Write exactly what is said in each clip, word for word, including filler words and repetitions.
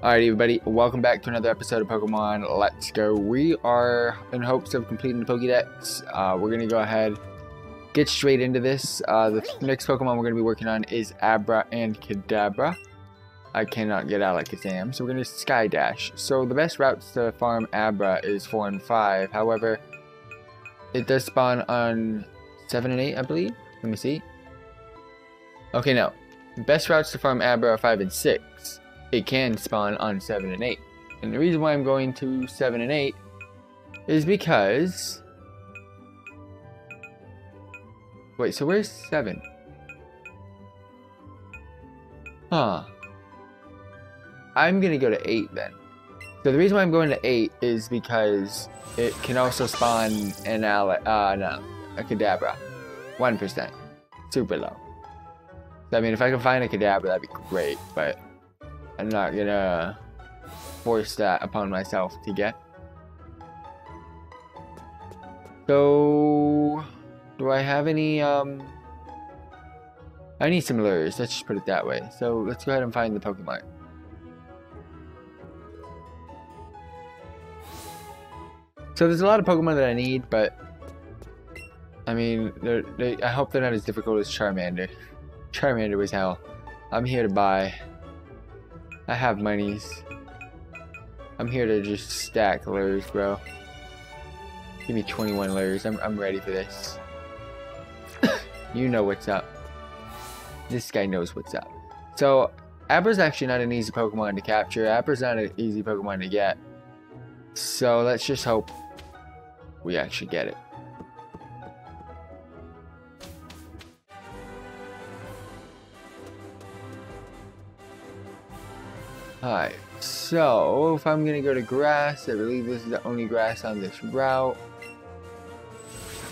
Alright everybody, welcome back to another episode of Pokemon Let's Go. We are in hopes of completing the Pokédex. Uh, we're going to go ahead, get straight into this. Uh, the next Pokemon we're going to be working on is Abra and Kadabra. I cannot get Alakazam, so we're going to Sky Dash. So the best routes to farm Abra is four and five, however, it does spawn on seven and eight, I believe. Let me see. Okay, no. Best routes to farm Abra are five and six. It can spawn on seven and eight. And the reason why I'm going to seven and eight is because... Wait, so where's seven? Huh. I'm going to go to eight then. So the reason why I'm going to eight is because it can also spawn an Ala- uh, no, a Kadabra. one percent. Super low. I mean, if I can find a Kadabra, that'd be great, but... I'm not gonna force that upon myself to get. So, do I have any, um, I need some lures, let's just put it that way. So let's go ahead and find the Pokemon. So there's a lot of Pokemon that I need, but I mean, they're, they, I hope they're not as difficult as Charmander. Charmander was hell. I'm here to buy. I have monies. I'm here to just stack lures, bro. Give me twenty-one lures. I'm, I'm ready for this. You know what's up. This guy knows what's up. So, Abra's actually not an easy Pokemon to capture. Abra's not an easy Pokemon to get. So, let's just hope we actually get it. Alright, so if I'm gonna go to grass, I believe this is the only grass on this route.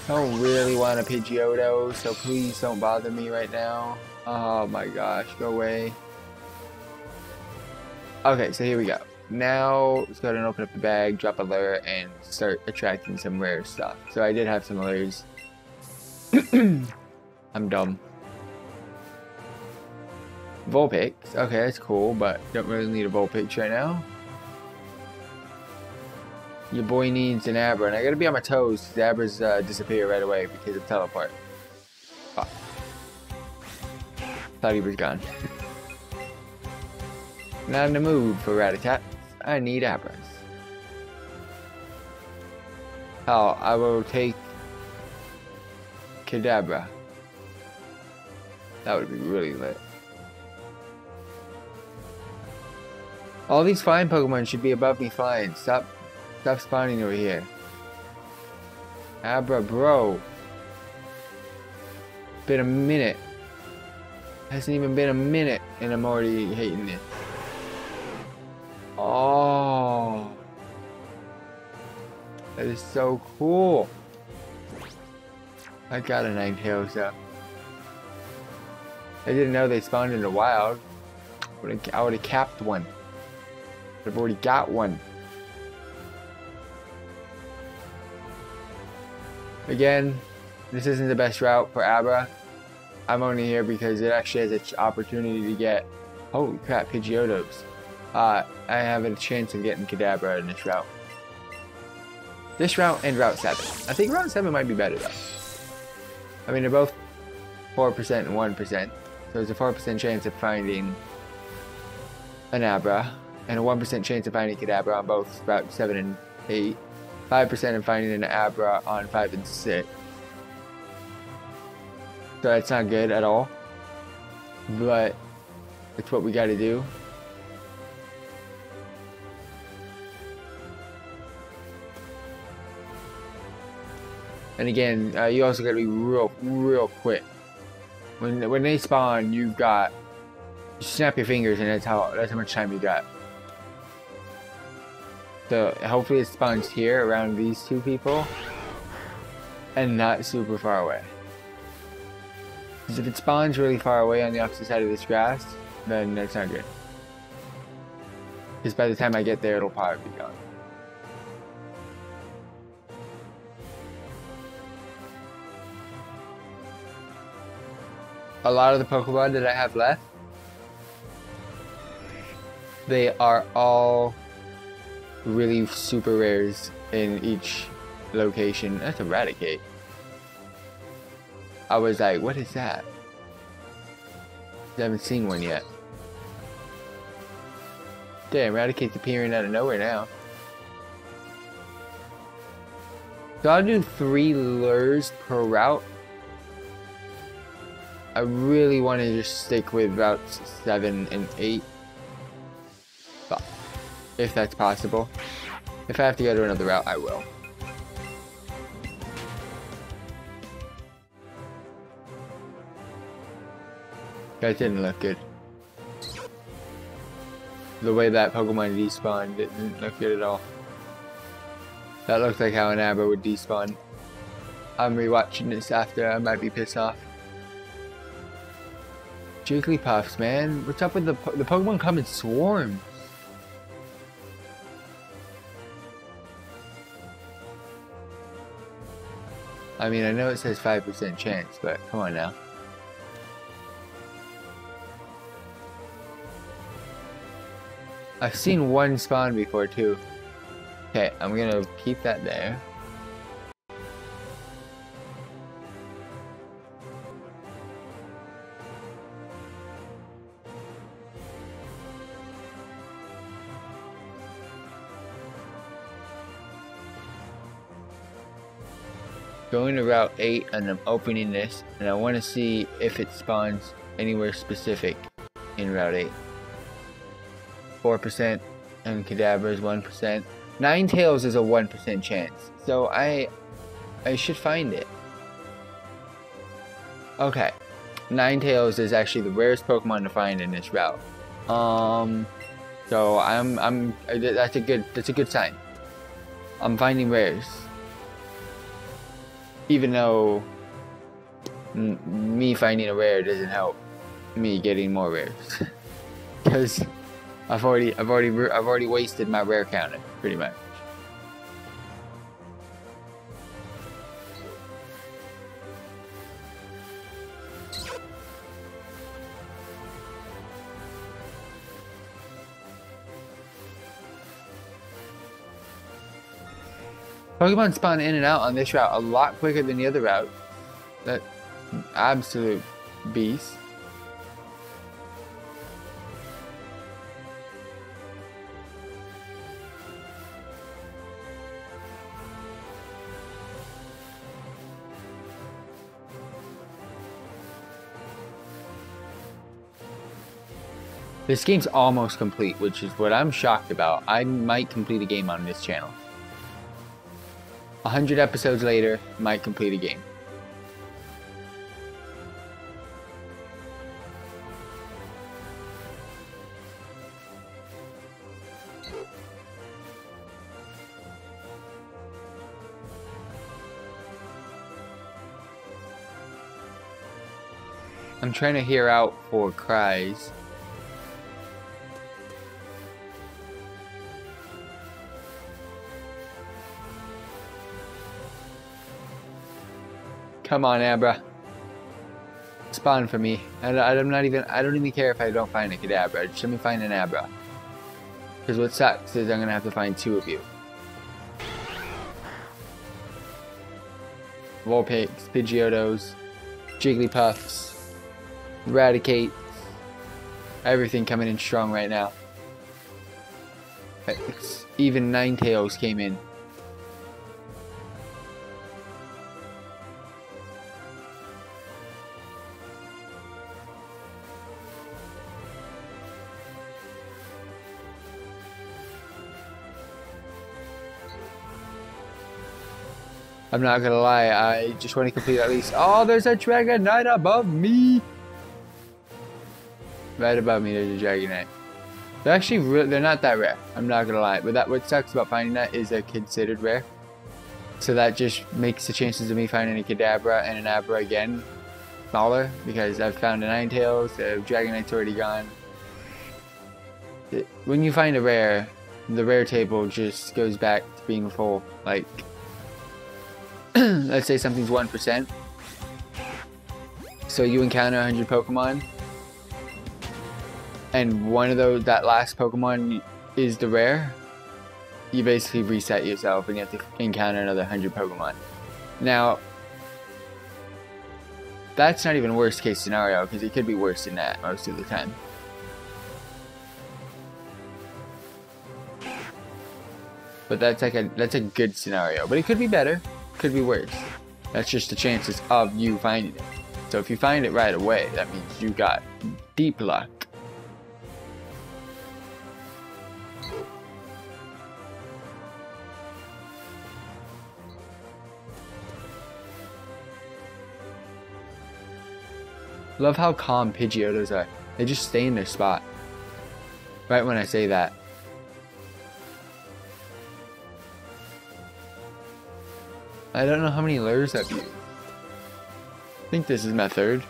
I don't really want a Pidgeotto, so please don't bother me right now. Oh my gosh, go away. Okay, so here we go. Now, let's go ahead and open up the bag, drop a lure, and start attracting some rare stuff. So I did have some lures. I'm dumb. Vulpix, okay, that's cool, but don't really need a Vulpix right now. Your boy needs an Abra, and I gotta be on my toes because Abras uh, disappear right away because of teleport. Fuck. Thought he was gone. Not in the mood for Raticate. I need Abras. Oh, I will take Kadabra. That would be really lit. All these flying Pokemon should be above me flying. Stop, stop spawning over here. Abra, bro. Been a minute. Hasn't even been a minute, and I'm already hating it. Oh, that is so cool. I got a Ninetales up. I didn't know they spawned in the wild. I would have capped one. I've already got one. Again, this isn't the best route for Abra. I'm only here because it actually has an opportunity to get... Holy crap, Pidgeottos. Uh, I have a chance of getting Kadabra in this route. This route and Route seven. I think Route seven might be better though. I mean, they're both four percent and one percent. So there's a four percent chance of finding an Abra. And a one percent chance of finding Kadabra on both Route seven and eight. five percent of finding an Abra on five and six. So that's not good at all. But that's what we gotta do. And again, uh, you also gotta be real, real quick. When, when they spawn, you've got... You snap your fingers and that's how, that's how much time you got. So hopefully it spawns here around these two people and not super far away. Because if it spawns really far away on the opposite side of this grass, then that's not good. Because by the time I get there, it'll probably be gone. A lot of the Pokemon that I have left They are all really super rares in each location. That's a Raticate. I was like, what is that? I haven't seen one yet. Damn, Raticate's appearing out of nowhere now. So I'll do three lures per route. I really want to just stick with routes seven and eight. But if that's possible. If I have to go to another route, I will. That didn't look good. The way that Pokemon despawned didn't look good at all. That looks like how an Abra would despawn. I'm rewatching this after, I might be pissed off. Jigglypuffs, man. What's up with the po the Pokemon come in swarms? I mean, I know it says five percent chance, but come on now. I've seen one spawn before too. Okay, I'm gonna keep that there. Going to route eight and I'm opening this and I want to see if it spawns anywhere specific in route eight. four percent and Kadabra is one percent. Ninetales is a one percent chance, so I I should find it. Okay, Ninetales is actually the rarest Pokemon to find in this route. Um, so I'm I'm that's a good that's a good sign. I'm finding rares, even though m me finding a rare doesn't help me getting more rares, because. I've already, I've already, I've already wasted my rare counter, pretty much. Pokemon spawn in and out on this route a lot quicker than the other route. That's an absolute beast. This game's almost complete, which is what I'm shocked about. I might complete a game on this channel. one hundred episodes later, might complete a game. I'm trying to hear out for cries. Come on, Abra. Spawn for me. I, I'm not even. I don't even care if I don't find a Kadabra. Just let me find an Abra. Because what sucks is I'm gonna have to find two of you. Vulpix, Pidgeottos, Jigglypuffs, Raticate. Everything coming in strong right now. It's, even Ninetales came in. I'm not gonna lie, I just want to complete at least. Oh, there's a Dragonite above me! Right above me, there's a Dragonite. They're actually, re they're not that rare, I'm not gonna lie. But that what sucks about finding that is they're considered rare. So that just makes the chances of me finding a Kadabra and an Abra again smaller, because I've found a Ninetales, the Dragonite's already gone. When you find a rare, the rare table just goes back to being full, like. Let's say something's one percent. So you encounter one hundred Pokemon. and one of those, that last Pokemon is the rare, you basically reset yourself and you have to encounter another one hundred Pokemon. Now, that's not even worst case scenario, because it could be worse than that most of the time. But that's like a that's a good scenario. But it could be better, could be worse. That's just the chances of you finding it. So if you find it right away, that means you got deep luck. Love how calm Pidgeottos are. They just stay in their spot. Right when I say that. I don't know how many lures I've used. I think this is my third.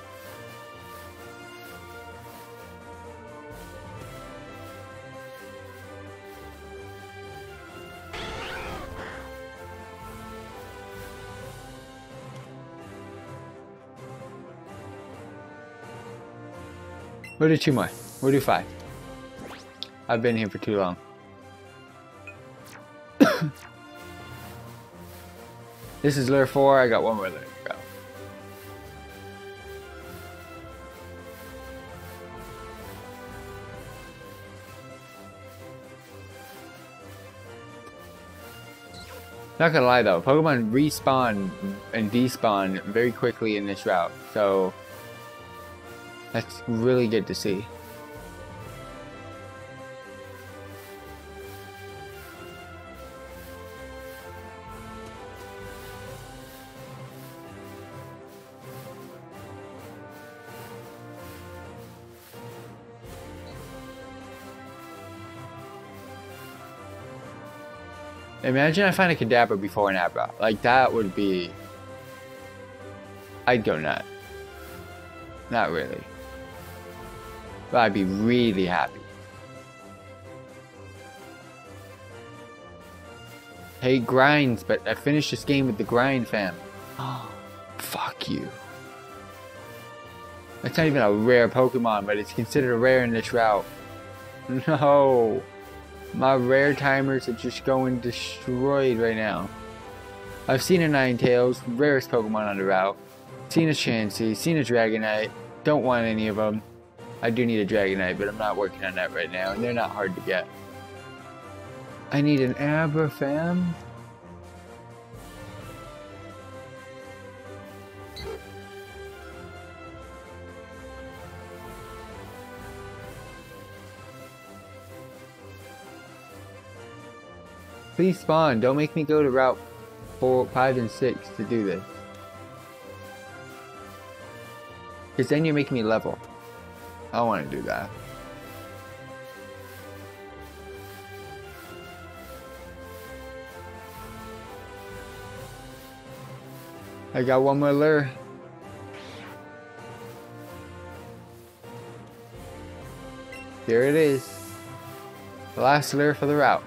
We'll do two more. We'll do five. I've been here for too long. This is lure four. I got one more lure to go. Not gonna lie though, Pokemon respawn and despawn very quickly in this route, so that's really good to see. Imagine I find a Kadabra before an Abra. Like, that would be... I'd go nuts. Not really. But I'd be really happy. Hey, grinds, but I finished this game with the grind, fam. Oh, fuck you. That's not even a rare Pokemon, but it's considered a rare in this route. No. My rare timers are just going destroyed right now. I've seen a Ninetales, rarest Pokemon on the route. Seen a Chansey, seen a Dragonite. Don't want any of them. I do need a Dragonite, but I'm not working on that right now, and they're not hard to get. I need an Abra, fam. Please spawn. Don't make me go to route four, five, and six to do this. Because then you're making me level. I don't want to do that. I got one more lure. Here it is. The last lure for the route.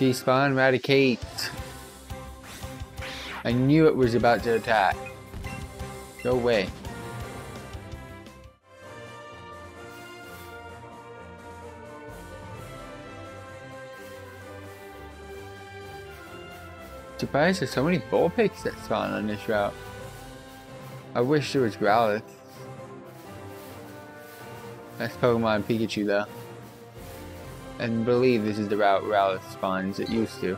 Despawn Raticate. I knew it was about to attack. Go away. Surprised there's so many Vulpix that spawn on this route. I wish there was Growlithe. That's Pokemon Pikachu though. And believe this is the route Growlithe spawns, it used to.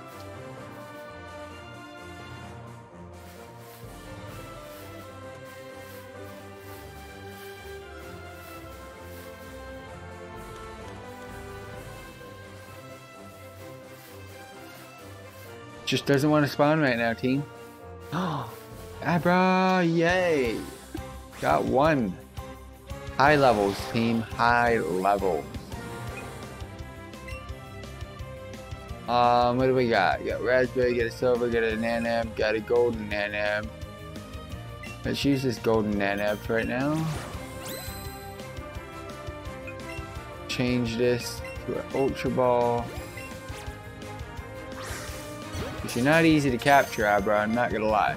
Just doesn't want to spawn right now, team. Oh, Abra, yay! Got one. High levels, team, high levels. Um, what do we got? Got raspberry, got a silver, got a nanab, got a golden nanab. Let's use this golden Nanab right now. Change this to an Ultra Ball. But you're not easy to capture, Abra, I'm not gonna lie.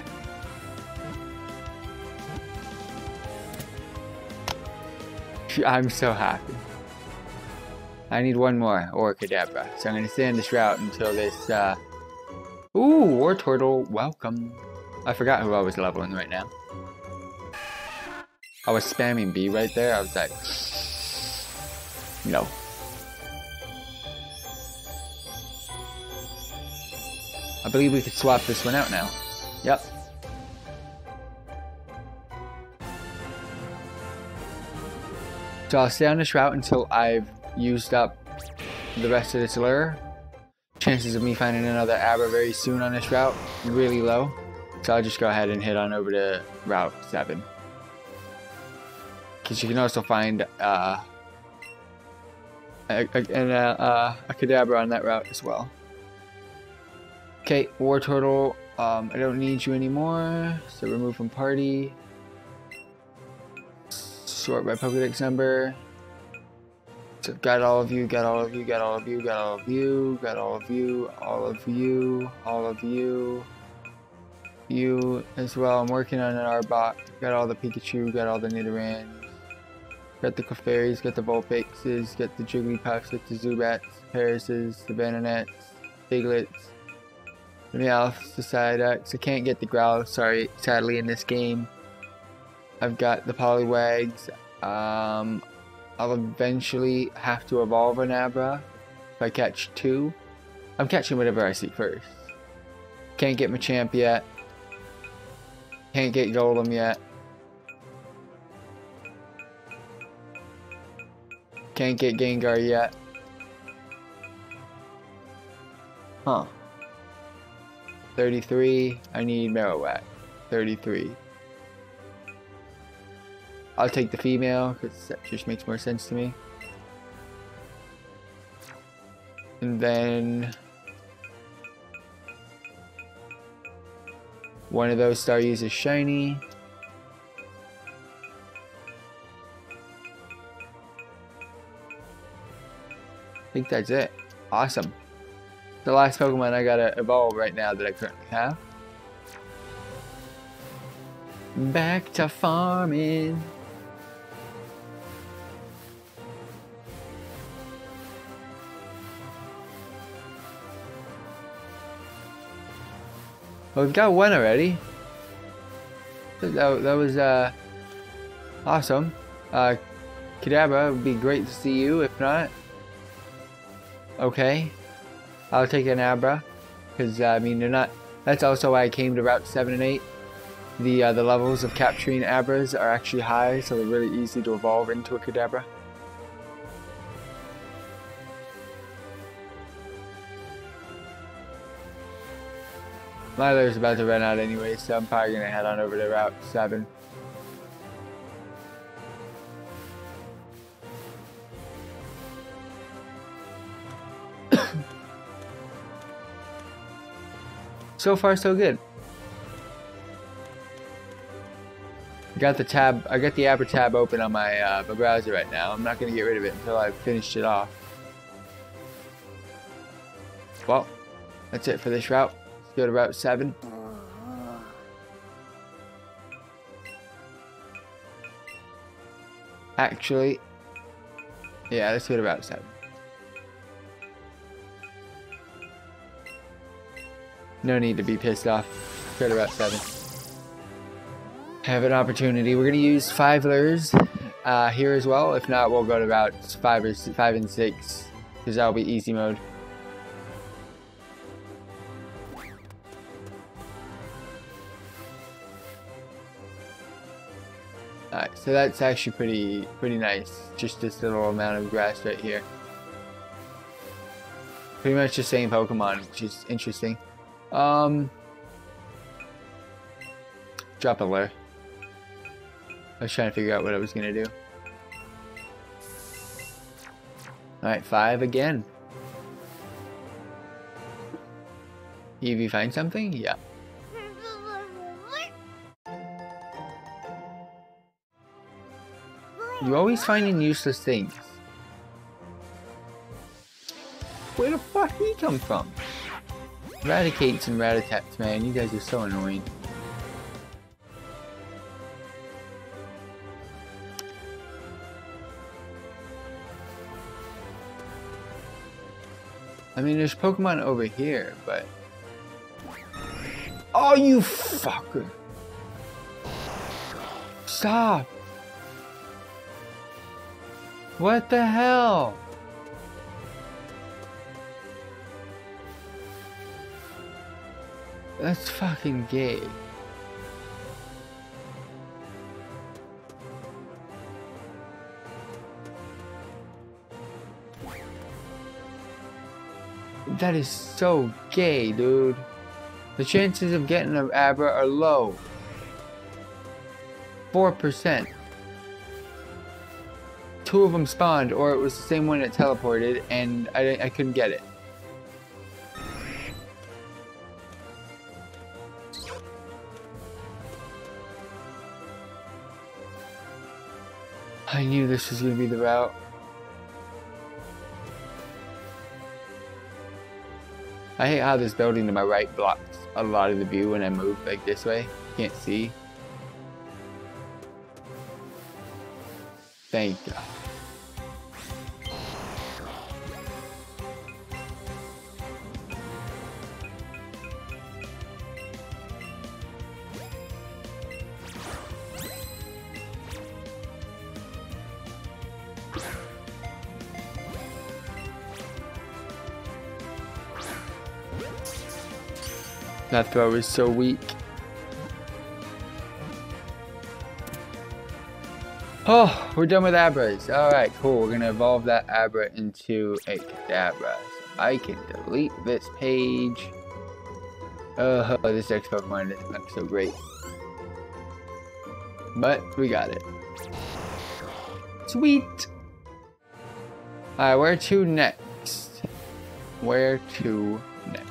I'm so happy. I need one more, or Kadabra. So I'm gonna stay on this route until this, uh... Ooh, Wartortle, welcome. I forgot who I was leveling right now. I was spamming B right there, I was like... No. I believe we could swap this one out now. Yep. So I'll stay on this route until I've used up the rest of this lure. Chances of me finding another Abra very soon on this route really low. So I'll just go ahead and head on over to Route seven. Because you can also find uh, a, a, an, uh, uh, a Kadabra on that route as well. Okay, Wartortle, um, I don't need you anymore. So remove from party. Sort by Pokédex number. So got all of you, got all of you, got all of you, got all of you, got all of you, all of you, all of you, you as well. I'm working on an Arbok. Got all the Pikachu, got all the Nidorans, got the Clefairies, got the Vulpixes, got the Jigglypuffs, got the Zubats, Parises, the Bannonettes, Diglets, the Meowths, the Psyducks. I can't get the Growlithe, sorry, sadly, in this game. I've got the Poliwags. Um, I'll eventually have to evolve an Abra if I catch two. I'm catching whatever I see first. Can't get Machamp yet. Can't get Golem yet. Can't get Gengar yet. Huh. thirty-three. I need Marowak. thirty-three. I'll take the female, because that just makes more sense to me. And then... one of those star uses shiny. I think that's it. Awesome. The last Pokemon I gotta evolve right now that I currently have. Back to farming. Well, we've got one already. That, that was uh, awesome. Uh, Kadabra, it would be great to see you. If not, okay. I'll take an Abra, because uh, I mean they're not. That's also why I came to Route Seven and Eight. The uh, the levels of capturing Abras are actually high, so they're really easy to evolve into a Kadabra. My lure's about to run out anyway, so I'm probably going to head on over to Route seven. So far, so good. I got the tab, I got the Abra tab open on my, uh, my browser right now. I'm not going to get rid of it until I've finished it off. Well, that's it for this route. Go to Route seven. Actually, yeah, let's go to Route seven. No need to be pissed off. Go to Route seven. Have an opportunity. We're going to use five lures uh, here as well. If not, we'll go to routes five, or five and six, because that'll be easy mode. Alright, so that's actually pretty pretty nice. Just this little amount of grass right here. Pretty much the same Pokemon, which is interesting. Um, drop a lure. I was trying to figure out what I was gonna do. Alright, five again. Eevee find something? Yeah. You always finding useless things. Where the fuck did he come from? Raticates and Rattatats, man, you guys are so annoying. I mean, there's Pokemon over here, but... Oh, you fucker! Stop! What the hell? That's fucking gay. That is so gay, dude. The chances of getting an Abra are low. four percent. Two of them spawned, or it was the same one that teleported, and I, I couldn't get it. I knew this was going to be the route. I hate how this building to my right blocks a lot of the view when I move like this way. Can't see. Thank God. That throw is so weak. Oh, we're done with Abras. Alright, cool. We're gonna evolve that Abra into a Kadabra. So I can delete this page. Oh, this next Pokemon is not so great. But we got it. Sweet! Alright, where to next? Where to next?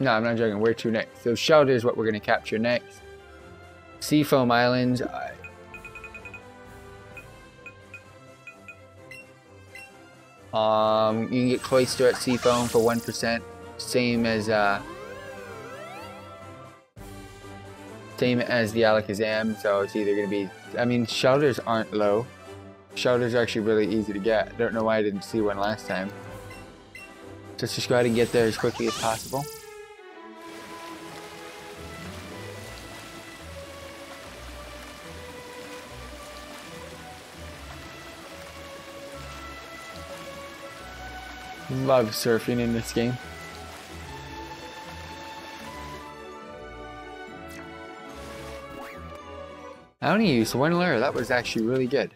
No, I'm not joking. Where to next? So Shellder is what we're going to capture next. Seafoam Islands. I... Um, you can get Cloyster at Seafoam for one percent. Same as, uh... Same as the Alakazam, so it's either going to be... I mean, Shelders aren't low. Shelders are actually really easy to get. I don't know why I didn't see one last time. So let's just go ahead and get there as quickly as possible. Love surfing in this game. I only used one layer. That was actually really good.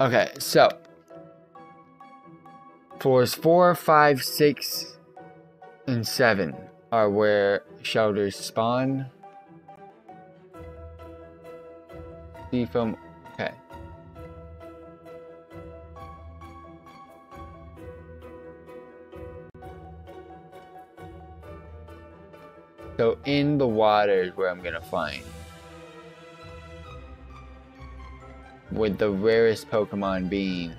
Okay, so floors four, five, six, and seven are where Shelters spawn. Seafoam. Okay. So in the water is where I'm gonna find. With the rarest Pokemon being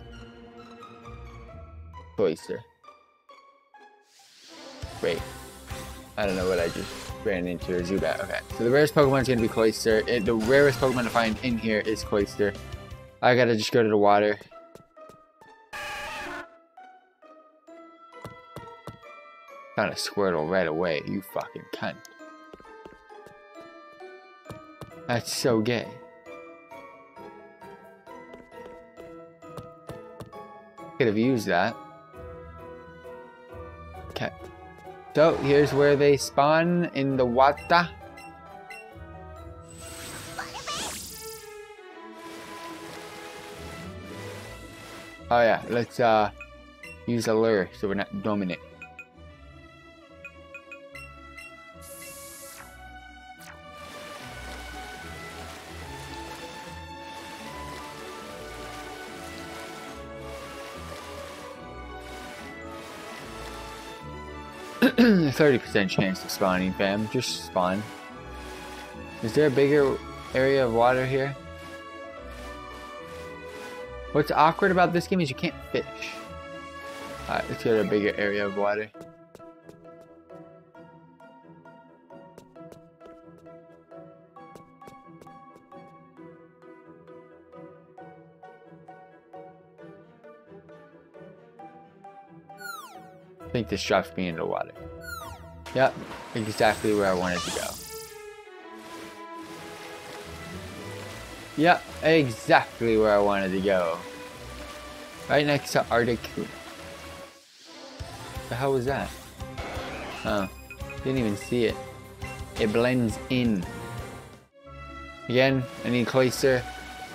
Cloyster. Wait. I don't know what I just ran into, a Zubat. Okay. So the rarest Pokemon is gonna be Cloyster. It, the rarest Pokemon to find in here is Cloyster. I gotta just go to the water. Found a Squirtle right away, you fucking cunt. That's so gay. Could have used that. Okay. So, here's where they spawn in the water. Oh yeah, let's uh, use a lure so we're not dominant. thirty percent chance of spawning, fam. Just spawn. Is there a bigger area of water here? What's awkward about this game is you can't fish. Alright, let's go to a bigger area of water. I think this drops me into water. Yep, exactly where I wanted to go. Yep, exactly where I wanted to go. Right next to Articuno. The hell was that? Oh, didn't even see it. It blends in. Again, I need Cloyster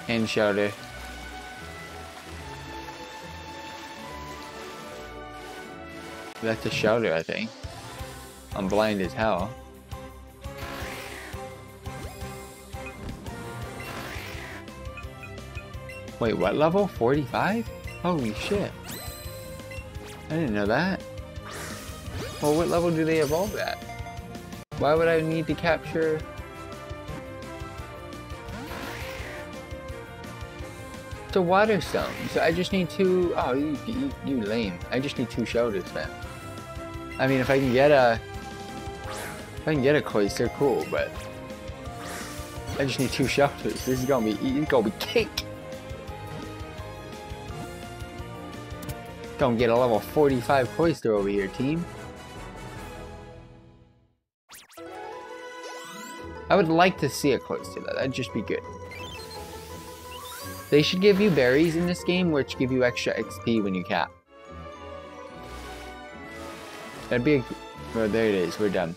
and Shellder. That's a Shellder, I think. I'm blind as hell. Wait, what level? forty-five? Holy shit. I didn't know that. Well, what level do they evolve at? Why would I need to capture... It's a water stone, so I just need two... Oh, you, you, you lame. I just need two Shoulders, man. I mean, if I can get a... If I can get a Cloyster, cool, but... I just need two Shoulders. This is gonna be... It's gonna be cake! Don't get a level forty-five Cloyster over here, team. I would like to see a Cloyster, though. That'd just be good. They should give you berries in this game, which give you extra X P when you cap. That'd be a... Well, there it is. We're done.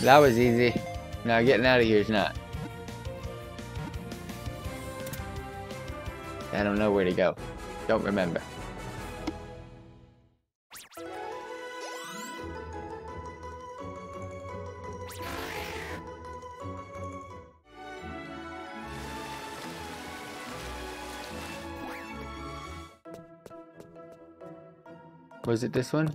That was easy. Now getting out of here is not. I don't know where to go. Don't remember. Was it this one?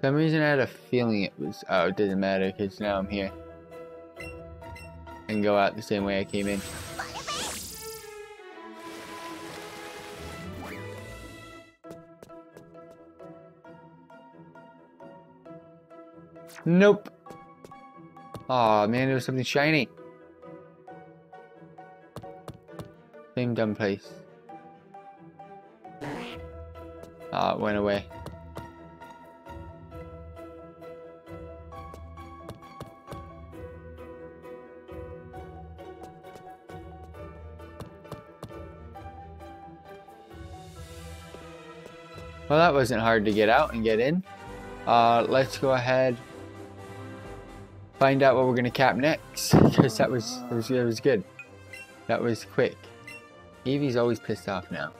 For some reason I had a feeling it was, oh, it doesn't matter because now I'm here. And go out the same way I came in. Nope. Aw, man, there was something shiny. Same dumb place. Ah, oh, it went away. Well, that wasn't hard to get out and get in. Uh, let's go ahead, find out what we're gonna cap next, because that was, that was that was good. That was quick. Eevee's always pissed off now.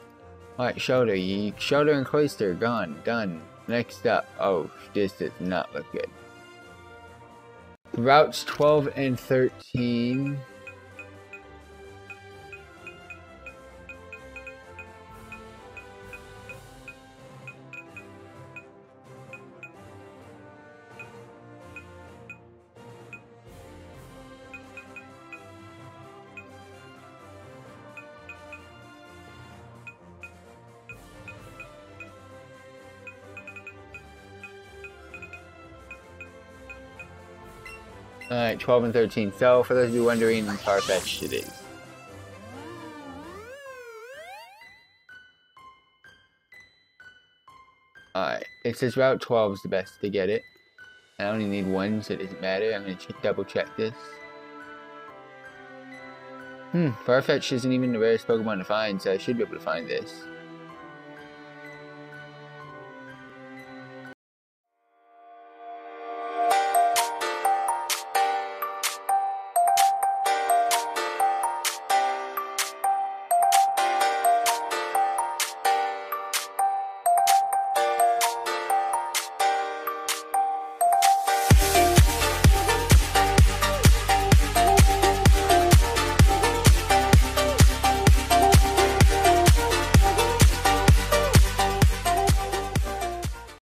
All right, Shellder, you, Shellder and Cloyster gone, done. Next up, oh, this does not look good. Routes twelve and thirteen. Alright, twelve and thirteen. So, for those of you wondering, Farfetch'd it is. Alright, it says Route twelve is the best to get it. I only need one, so it doesn't matter. I'm going to double check this. Hmm, Farfetch'd isn't even the rarest Pokemon to find, so I should be able to find this.